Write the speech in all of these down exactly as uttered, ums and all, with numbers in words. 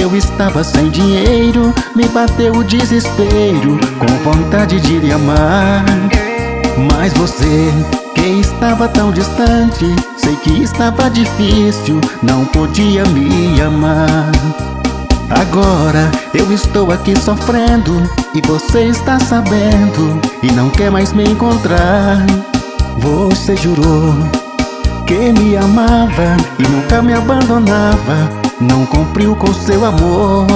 eu estava sem dinheiro, me bateu o desespero, com vontade de lhe amar. Mas você, que estava tão distante, sei que estava difícil, não podia me amar. Agora eu estou aqui sofrendo, e você está sabendo, e não quer mais me encontrar. Você jurou que me amava e nunca me abandonava, não cumpriu com seu amor.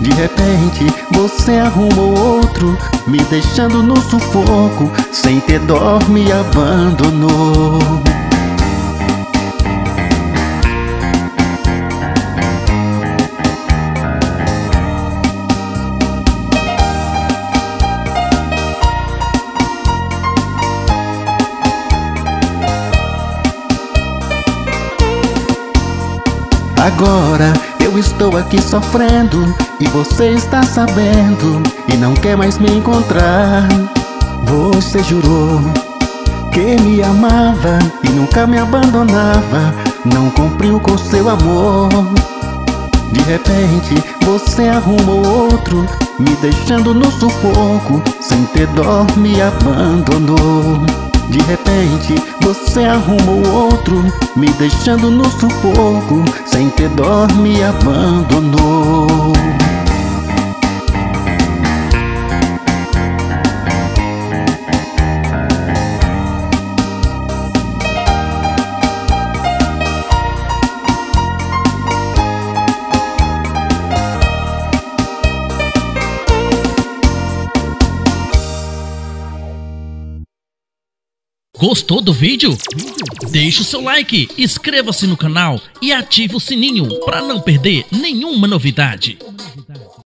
De repente você arrumou outro, me deixando no sufoco, sem ter dó me abandonou. Agora eu estou aqui sofrendo, e você está sabendo, e não quer mais me encontrar. Você jurou que me amava e nunca me abandonava, não cumpriu com seu amor. De repente você arrumou outro, me deixando no sufoco, sem ter dó me abandonou. De repente você arrumou outro, me deixando no sufoco, sem ter dó me abandonou. Gostou do vídeo? Deixe o seu like, inscreva-se no canal e ative o sininho para não perder nenhuma novidade.